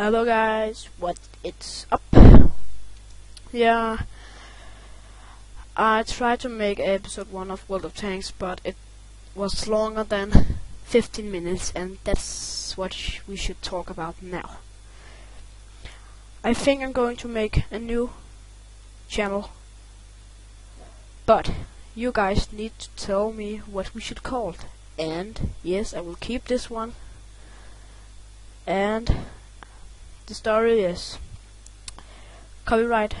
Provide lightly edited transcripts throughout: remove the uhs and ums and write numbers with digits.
Hello guys, it's up? Yeah, I tried to make episode 1 of World of Tanks, but it was longer than 15 minutes, and that's what we should talk about now. I think I'm going to make a new channel, but you guys need to tell me what we should call it. And yes, I will keep this one. And the story is copyright.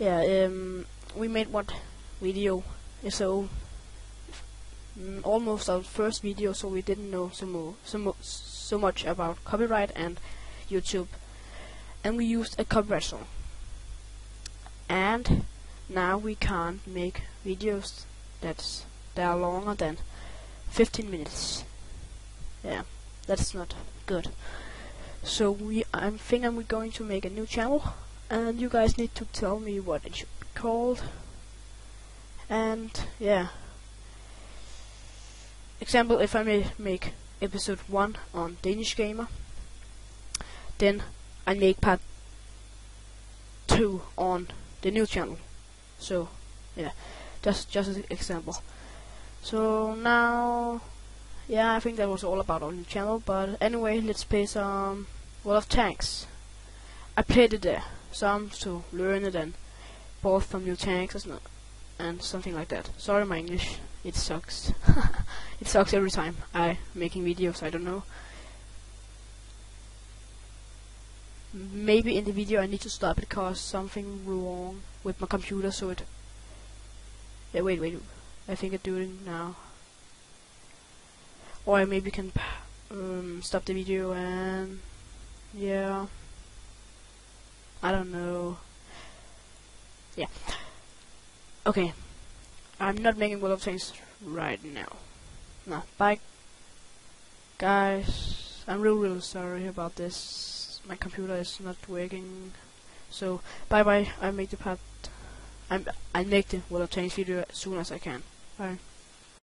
Yeah, we made one video, so almost our first video, so we didn't know so much about copyright and YouTube, and we used a copyright song. And now we can't make videos that are longer than 15 minutes. Yeah, that's not good. So I think I'm going to make a new channel, and you guys need to tell me what it should be called. And yeah, example, if I may make episode 1 on Danish Gamer, then I make part 2 on the new channel. So yeah, just an example. So now, yeah, I think that was all about our new channel, but anyway, let's play some World of Tanks. I played it there, some to learn it and bought some new tanks and something like that. Sorry my English, it sucks. It sucks every time I'm making videos, I don't know. Maybe in the video I need to stop it because something wrong with my computer, so it... Yeah, wait, I think I do it now. Or I maybe can stop the video and... yeah... I don't know... yeah... okay... I'm not making World of Tanks right now. Nah, bye... guys... I'm really sorry about this. My computer is not working... so... bye, I make the World of Tanks video as soon as I can. Bye.